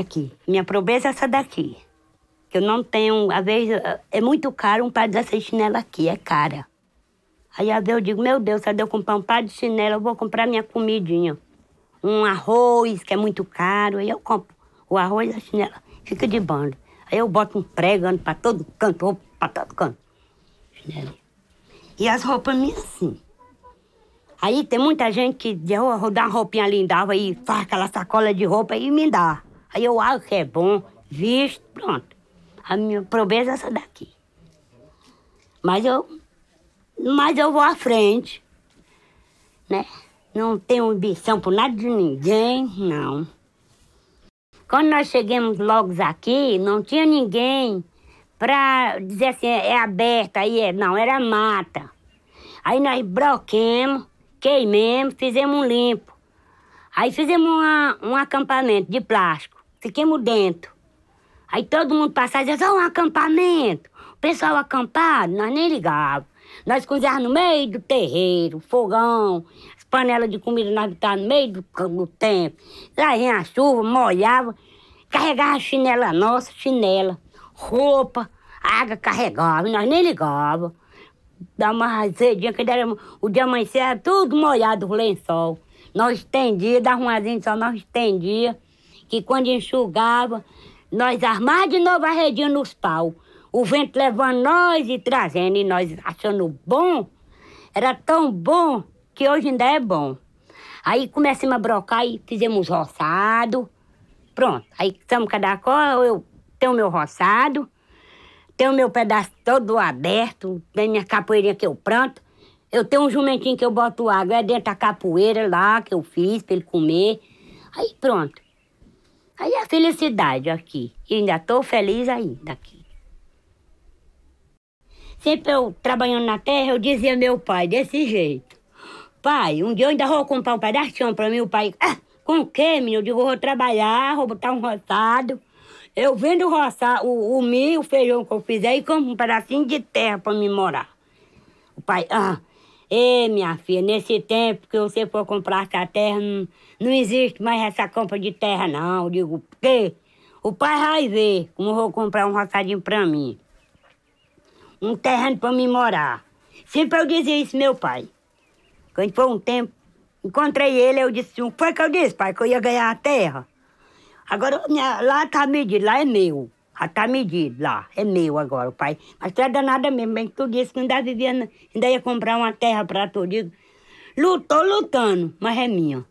Aqui. Minha pobreza é essa daqui. Eu não tenho, às vezes, é muito caro um par dessas chinelas aqui, é cara. Aí, às vezes, eu digo, meu Deus, se eu comprar um par de chinelo, eu vou comprar minha comidinha. Um arroz, que é muito caro, aí eu compro o arroz e a chinela. Fica de bando. Aí eu boto um pregando pra todo canto, roupa pra todo canto. Chinelo. E as roupas minhas, assim. Aí tem muita gente que dá uma roupinha linda, aí faz aquela sacola de roupa e me dá. Aí eu acho que é bom, visto, pronto. A minha pobreza é essa daqui. Mas eu vou à frente, né? Não tenho ambição por nada de ninguém, não. Quando nós chegamos logo aqui, não tinha ninguém para dizer assim, é aberta, aí é, não, era mata. Aí nós broquemos, queimemos, fizemos um limpo. Aí fizemos um acampamento de plástico, fiquemos dentro. Aí todo mundo passava e dizia, oh, um acampamento. O pessoal acampado, nós nem ligávamos. Nós cozinhávamos no meio do terreiro, fogão, as panelas de comida nós botávamos no meio do tempo. Lá vinha a chuva, molhava, carregava chinela nossa, chinela, roupa, água carregava, nós nem ligávamos. Dava uma razedinha, que era o dia amanhecer, era tudo molhado, o lençol. Nós estendia, dava um azinho só, nós estendia, que quando enxugava, nós armávamos de novo a redinha nos pau. O vento levando nós e trazendo, e nós achando bom. Era tão bom que hoje ainda é bom. Aí começamos a brocar e fizemos roçado. Pronto, aí estamos cada cor, eu tenho meu roçado, tenho meu pedaço todo aberto, tenho minha capoeirinha que eu planto. Eu tenho um jumentinho que eu boto água, é dentro da capoeira lá que eu fiz para ele comer. Aí pronto. Aí a felicidade aqui. E ainda estou feliz ainda aqui. Sempre eu trabalhando na terra, eu dizia meu pai desse jeito. Pai, um dia eu ainda vou comprar um pedaço de chão pra mim. O pai, com o quê, menino? Eu digo, eu vou trabalhar, vou botar um roçado. Eu vendo roçar o milho, o feijão que eu fizer e compro um pedacinho de terra pra mim morar. O pai, ei, minha filha, nesse tempo que você for comprar essa terra, não existe mais essa compra de terra, não. Eu digo, por quê? O pai vai ver como eu vou comprar um roçadinho pra mim. Um terreno para mim morar. Sempre eu dizia isso, meu pai. Quando foi um tempo, encontrei ele, eu disse, o que foi que eu disse, pai? Que eu ia ganhar a terra. Agora, lá está medido, lá é meu. Já está medido, lá, é meu agora, o pai. Mas tu é danada mesmo, bem que tu disse que ainda ia comprar uma terra para tu. Digo, lutou lutando, mas é minha.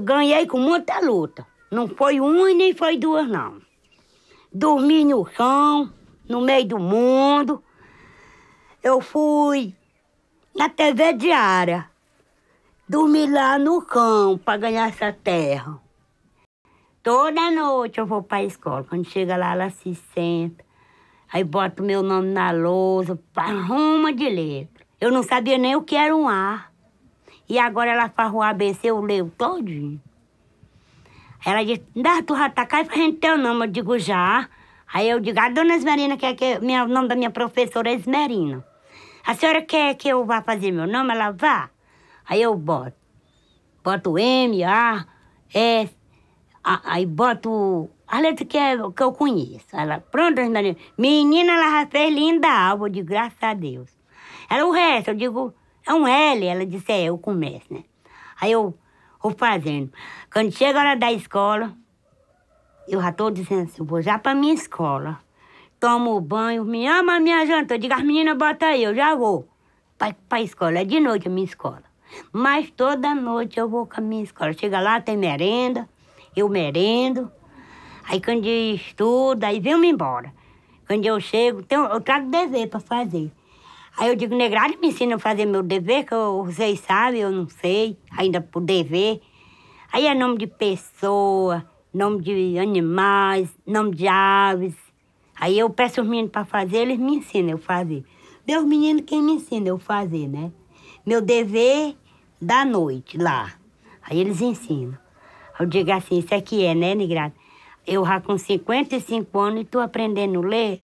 Ganhei com muita luta. Não foi uma e nem foi duas, não. Dormi no chão, no meio do mundo. Eu fui na TV diária, dormi lá no campo para ganhar essa terra. Toda noite eu vou para a escola, quando chega lá, ela se senta, aí bota o meu nome na lousa, arruma de letra. Eu não sabia nem o que era um A. E agora ela faz o ABC, eu leio todinho. Ela diz, dá, tu já tá cá e fazendo teu nome. Eu digo, já. Aí eu digo, a dona Esmerina quer que... O nome da minha professora é Esmerina. A senhora quer que eu vá fazer meu nome? Ela vá. Aí eu boto. Boto M, A, S. Aí boto a letra que eu conheço. Ela, pronto, Esmerina. Menina, ela já fez linda alma. Eu digo, graças a Deus. Ela, o resto, eu digo, é um L. Ela disse, é, eu começo, né? Aí eu vou fazendo. Quando chega a hora da escola... Eu já estou dizendo assim, eu vou já para minha escola. Tomo banho, me ama a minha janta. Eu digo, as meninas, bota aí, eu já vou para a escola. É de noite a minha escola. Mas toda noite eu vou com a minha escola. Chega lá, tem merenda, eu merendo. Aí quando eu estudo, aí vem-me embora. Quando eu chego, eu trago dever para fazer. Aí eu digo, negrada, me ensina a fazer meu dever, que vocês sabem, eu não sei, ainda por dever. Aí é nome de pessoa... nome de animais, nome de aves. Aí eu peço os meninos para fazer, eles me ensinam eu fazer. Meus meninos, quem me ensina eu fazer, né? Meu dever da noite, lá. Aí eles ensinam. Eu digo assim, isso aqui é, né, negrada? Eu já com 55 anos e estou aprendendo a ler